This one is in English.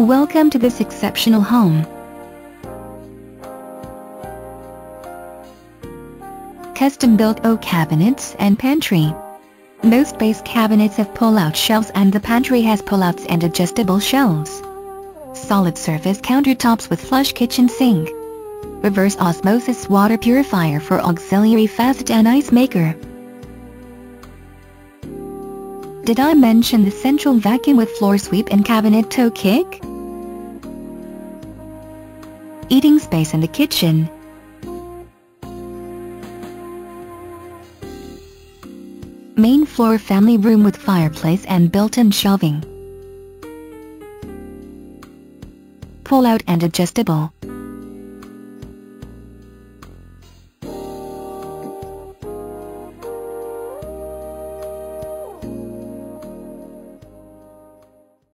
Welcome to this exceptional home. Custom-built oak cabinets and pantry. Most base cabinets have pull-out shelves and the pantry has pull-outs and adjustable shelves. Solid surface countertops with flush kitchen sink. Reverse osmosis water purifier for auxiliary faucet and ice maker. Did I mention the central vacuum with floor sweep and cabinet toe kick? Eating space in the kitchen. Main floor family room with fireplace and built-in shelving. Pull out and adjustable.